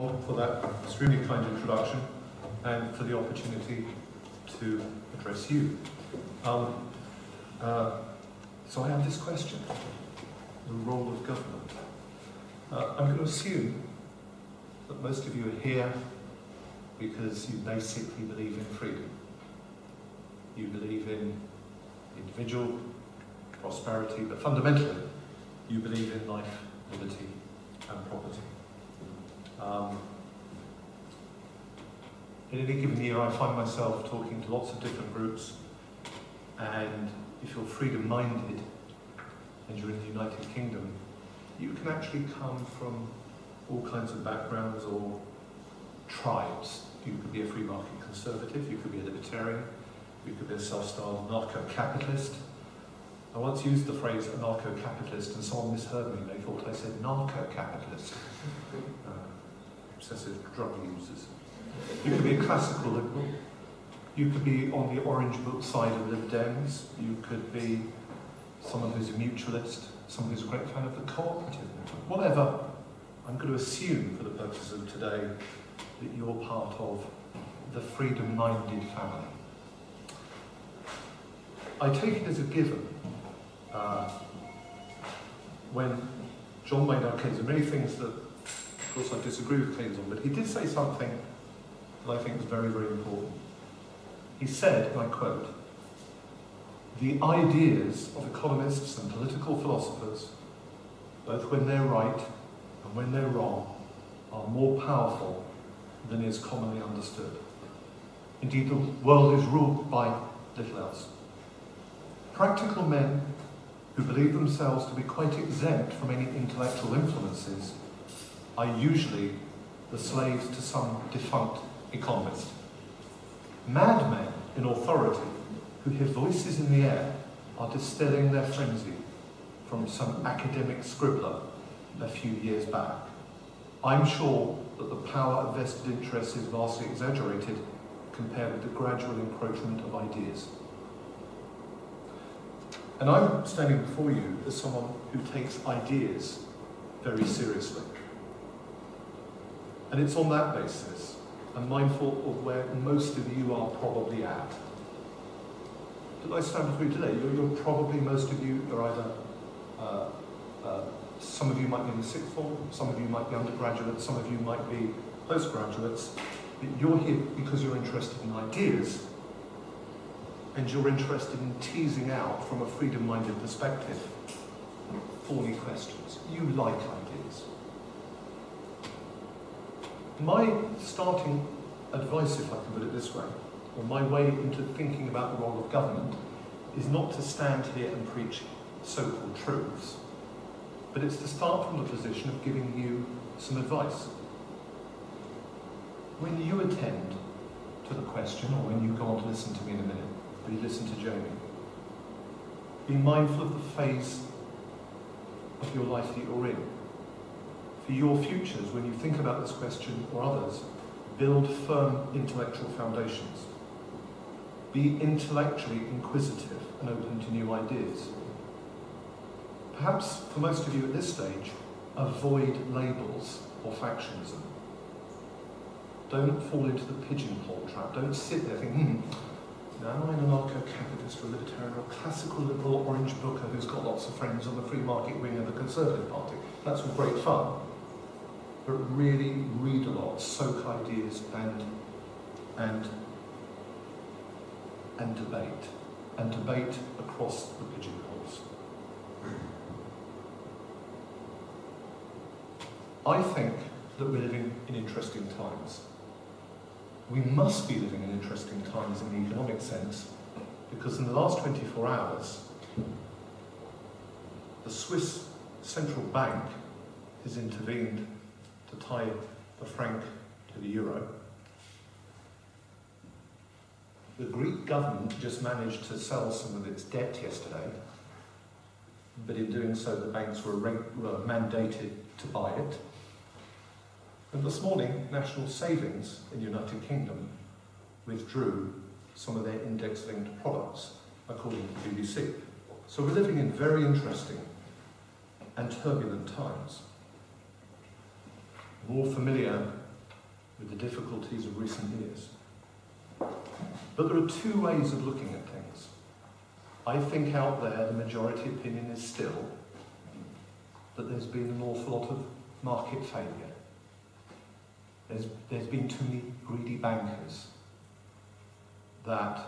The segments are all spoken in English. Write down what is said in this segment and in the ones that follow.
For that extremely kind introduction and for the opportunity to address you. So I have this question, the role of government. I'm going to assume that most of you are here because you basically believe in freedom. You believe in individual prosperity, but fundamentally you believe in life, liberty and property. In any given year, I find myself talking to lots of different groups, and if you're freedom-minded and you're in the United Kingdom, you can actually come from all kinds of backgrounds or tribes. You could be a free market conservative, you could be a libertarian, you could be a self-styled anarcho-capitalist. I once used the phrase anarcho-capitalist and someone misheard me. They thought I said narco-capitalist. Obsessive drug users. You could be a classical liberal. You could be on the Orange Book side of Lib Dems. You could be someone who's a mutualist, someone who's a great fan of the cooperative movement. Whatever, I'm going to assume for the purposes of today that you're part of the freedom-minded family. I take it as a given when John Maynard Keynes, and many things that of course I disagree with Keynes on, but he did say something that I think was very, very important. He said, and I quote, "The ideas of economists and political philosophers, both when they're right and when they're wrong, are more powerful than is commonly understood. Indeed, the world is ruled by little else. Practical men who believe themselves to be quite exempt from any intellectual influences are usually the slaves to some defunct economist. Madmen in authority who hear voices in the air are distilling their frenzy from some academic scribbler a few years back. I'm sure that the power of vested interests is vastly exaggerated compared with the gradual encroachment of ideas." And I'm standing before you as someone who takes ideas very seriously. And it's on that basis, I'm mindful of where most of you are probably at. But I stand before you today, you're probably, most of you are either, some of you might be in the sixth form, some of you might be undergraduates, some of you might be postgraduates, but you're here because you're interested in ideas, and you're interested in teasing out, from a freedom-minded perspective, thorny questions. You like ideas. My starting advice, if I can put it this way, or my way into thinking about the role of government, is not to stand here and preach so-called truths, but it's to start from the position of giving you some advice. When you attend to the question, or when you go on to listen to me in a minute, or you listen to Jamie, be mindful of the phase of your life that you're in. For your futures, when you think about this question or others, build firm intellectual foundations. Be intellectually inquisitive and open to new ideas. Perhaps, for most of you at this stage, avoid labels or factionism. Don't fall into the pigeonhole trap. Don't sit there thinking, now I'm an anarcho-capitalist or libertarian or classical liberal orange booker who's got lots of friends on the free market wing of the Conservative Party. That's all great fun. But really read a lot, soak ideas and debate. And debate across the pigeonholes. I think that we're living in interesting times. We must be living in interesting times in the economic sense, because in the last 24 hours, the Swiss Central Bank has intervened to tie the franc to the euro. The Greek government just managed to sell some of its debt yesterday, but in doing so the banks were mandated to buy it. And this morning, National Savings in the United Kingdom withdrew some of their index-linked products, according to the BBC. So we're living in very interesting and turbulent times. More familiar with the difficulties of recent years. But there are two ways of looking at things. I think out there the majority opinion is still that there's been an awful lot of market failure. There's been too many greedy bankers, that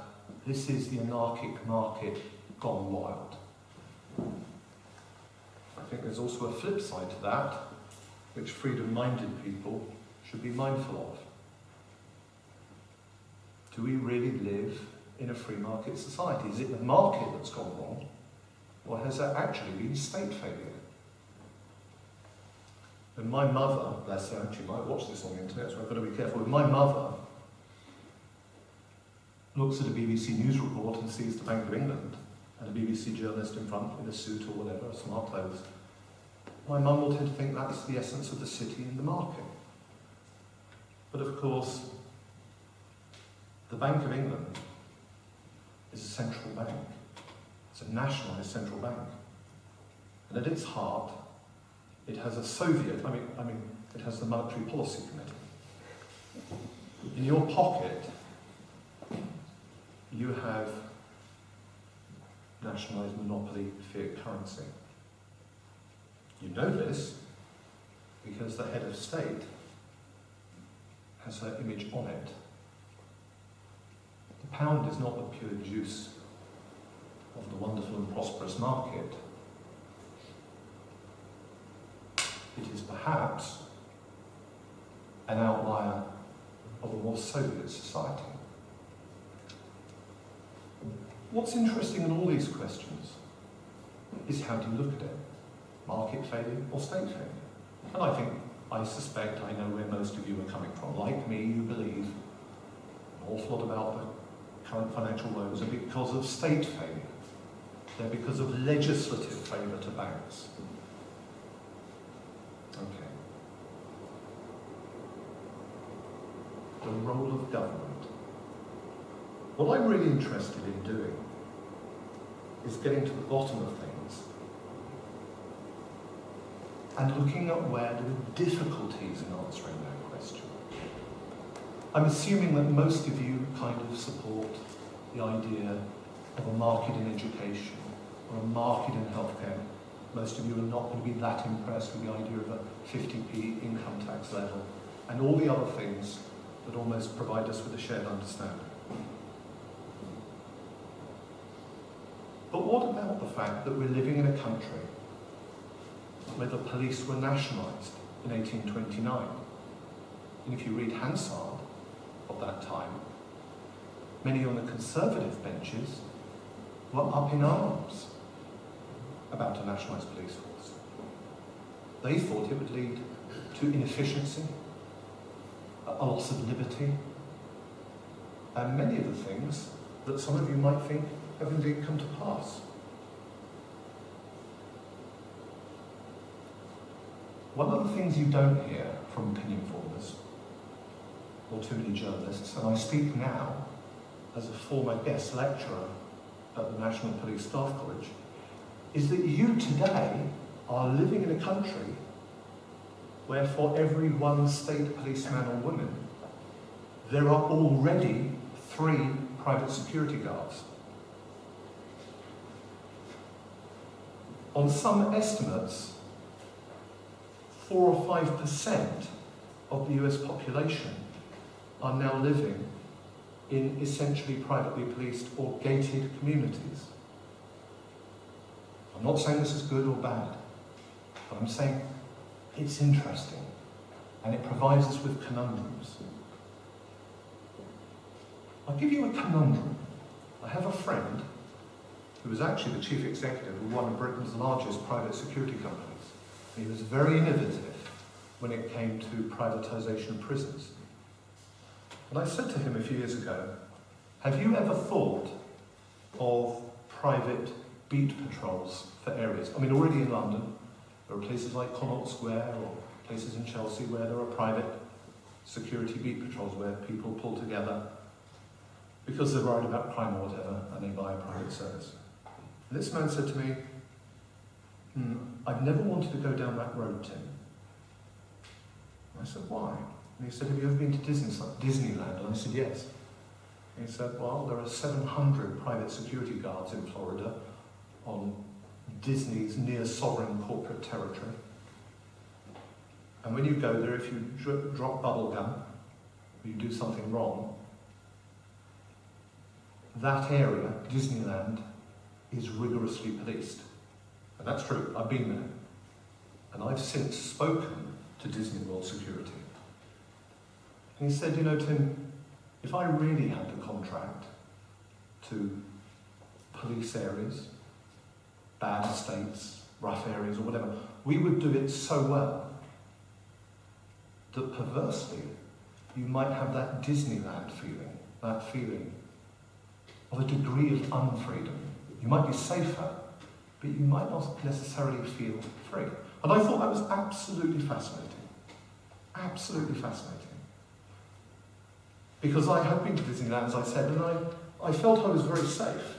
this is the anarchic market gone wild. I think there's also a flip side to that, which freedom-minded people should be mindful of. Do we really live in a free market society? Is it the market that's gone wrong, or has there actually been state failure? And my mother, bless her, she might watch this on the internet, so I've got to be careful. My mother looks at a BBC news report and sees the Bank of England and a BBC journalist in front in a suit or whatever, smart clothes. My mum wanted to think that's the essence of the city and the market. But of course, the Bank of England is a central bank. It's a nationalised central bank. And at its heart, it has a Soviet, it has the Monetary Policy Committee. In your pocket, you have nationalised monopoly fiat currency. You know this because the head of state has her image on it. The pound is not the pure juice of the wonderful and prosperous market. It is perhaps an outlier of a more Soviet society. What's interesting in all these questions is how do you look at it? Market failure or state failure? And I suspect I know where most of you are coming from. Like me, you believe an awful lot about the current financial woes are because of state failure. They're because of legislative failure to banks. Okay. The role of government. What I'm really interested in doing is getting to the bottom of things and looking at where there are difficulties in answering that question. I'm assuming that most of you kind of support the idea of a market in education or a market in healthcare. Most of you are not going to be that impressed with the idea of a 50p income tax level and all the other things that almost provide us with a shared understanding. But what about the fact that we're living in a country where the police were nationalised in 1829? And if you read Hansard of that time, many on the conservative benches were up in arms about a nationalised police force. They thought it would lead to inefficiency, a loss of liberty, and many of the things that some of you might think have indeed come to pass. One of the things you don't hear from opinion formers, or too many journalists, and I speak now as a former guest lecturer at the National Police Staff College, is that you today are living in a country where for every one state policeman or woman, there are already 3 private security guards. On some estimates, 4 or 5% of the US population are now living in essentially privately policed or gated communities. I'm not saying this is good or bad, but I'm saying it's interesting and it provides us with conundrums. I'll give you a conundrum. I have a friend who was actually the chief executive of one of Britain's largest private security companies. He was very innovative when it came to privatisation of prisons. And I said to him a few years ago, have you ever thought of private beat patrols for areas? I mean, already in London, there are places like Connaught Square or places in Chelsea where there are private security beat patrols where people pull together because they're worried about crime or whatever and they buy a private service. This man said to me, I've never wanted to go down that road, Tim. And I said, why? And he said, have you ever been to Disneyland? And I said, yes. And he said, well, there are 700 private security guards in Florida on Disney's near-sovereign corporate territory. And when you go there, if you drop bubble gum, or you do something wrong, that area, Disneyland, is rigorously policed. And that's true, I've been there. And I've since spoken to Disney World security. And he said, you know, Tim, if I really had a contract to police areas, bad estates, rough areas, or whatever, we would do it so well that perversely, you might have that Disneyland feeling, that feeling of a degree of unfreedom. You might be safer, but you might not necessarily feel free. And I thought that was absolutely fascinating. Absolutely fascinating. Because I had been to Disneyland, as I said, and I felt I was very safe,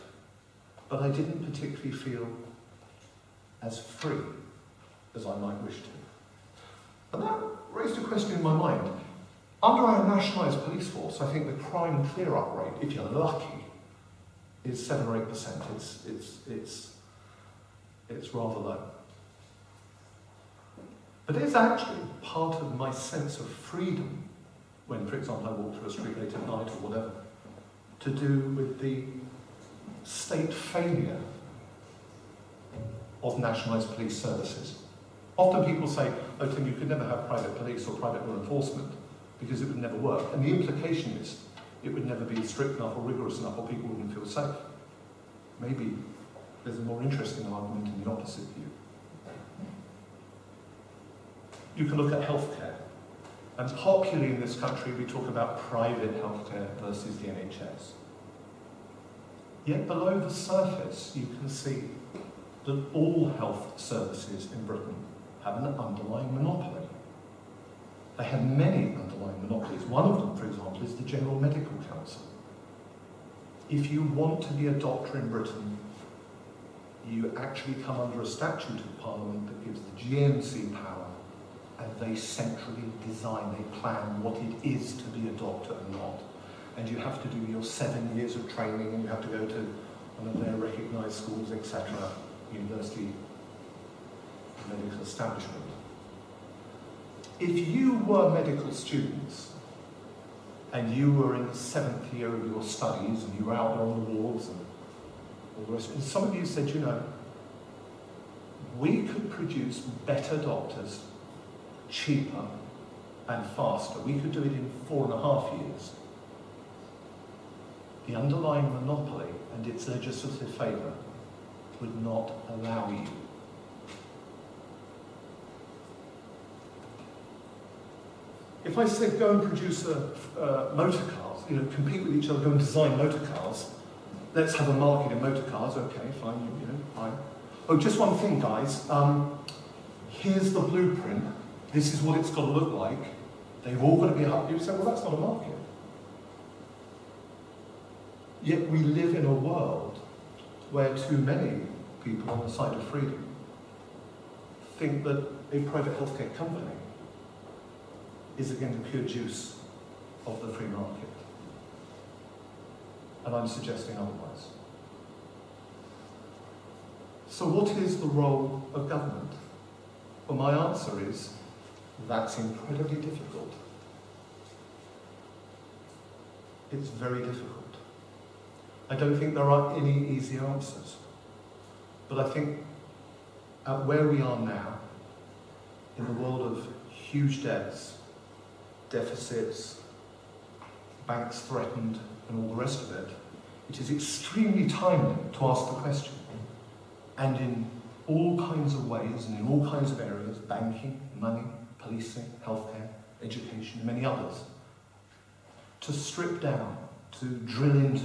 but I didn't particularly feel as free as I might wish to. And that raised a question in my mind. Under our nationalised police force, I think the crime clear-up rate, if you're lucky, is 7 or 8%. It's rather low. But it's actually part of my sense of freedom when, for example, I walk through a street late at night or whatever, to do with the state failure of nationalised police services. Often people say, oh Tim, you could never have private police or private law enforcement because it would never work. And the implication is it would never be strict enough or rigorous enough or people wouldn't feel safe. Maybe there's a more interesting argument in the opposite view. You can look at healthcare. And popularly in this country, we talk about private healthcare versus the NHS. Yet below the surface, you can see that all health services in Britain have an underlying monopoly. They have many underlying monopolies. One of them, for example, is the General Medical Council. If you want to be a doctor in Britain, you actually come under a statute of Parliament that gives the GMC power, and they centrally design, they plan what it is to be a doctor and not. And you have to do your 7 years of training, and you have to go to one of their recognised schools, etc., university medical establishment. If you were medical students and you were in the 7th year of your studies and you were out there on the wards and all the rest, and some of you said, you know, we could produce better doctors cheaper and faster. We could do it in 4.5 years. The underlying monopoly and its legislative favour would not allow you. If I said go and produce motor cars, you know, compete with each other, go and design motor cars, let's have a market in motor cars, okay, fine, you know, fine. Oh, just one thing, guys, here's the blueprint, this is what it's got to look like, they've all got to be happy. You say, well, that's not a market. Yet we live in a world where too many people on the side of freedom think that a private healthcare company is again the pure juice of the free market. And I'm suggesting otherwise. So what is the role of government? Well, my answer is that's incredibly difficult. It's very difficult. I don't think there are any easy answers. But I think at where we are now, in the world of huge debts, deficits, banks threatened, and all the rest of it, it is extremely timely to ask the question. And in all kinds of ways, and in all kinds of areas, banking, money, policing, healthcare, education, and many others, to strip down, to drill into,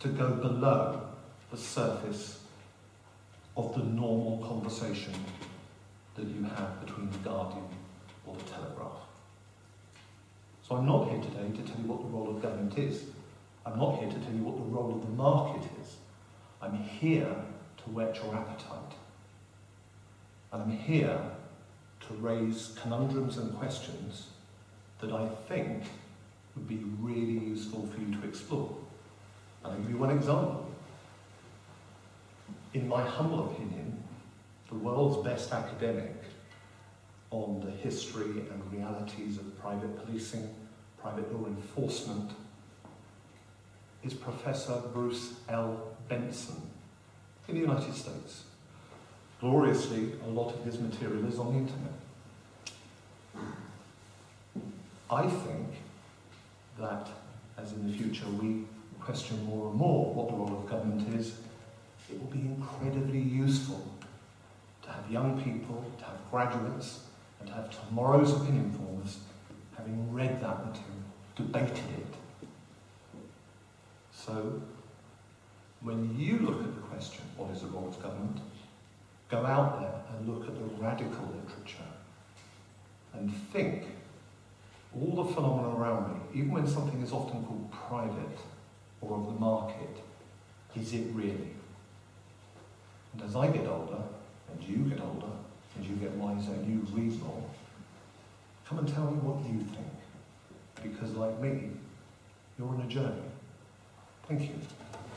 to go below the surface of the normal conversation that you have between the Guardian or the Telegraph. So I'm not here today to tell you what the role of government is. I'm not here to tell you what the role of the market is. I'm here to whet your appetite. And I'm here to raise conundrums and questions that I think would be really useful for you to explore. And I'll give you one example. In my humble opinion, the world's best academic on the history and realities of private policing, private law enforcement, is Professor Bruce L. Benson in the United States. Gloriously, a lot of his material is on the internet. I think that, as in the future, we question more and more what the role of government is, it will be incredibly useful to have young people, to have graduates, and to have tomorrow's opinion formers having read that material, debated it. So, when you look at the question, what is the role of government, go out there and look at the radical literature and think all the phenomena around me, even when something is often called private or of the market, is it really? And as I get older, and you get older, and you get wiser, and you read more, come and tell me what you think, because like me, you're on a journey. Thank you.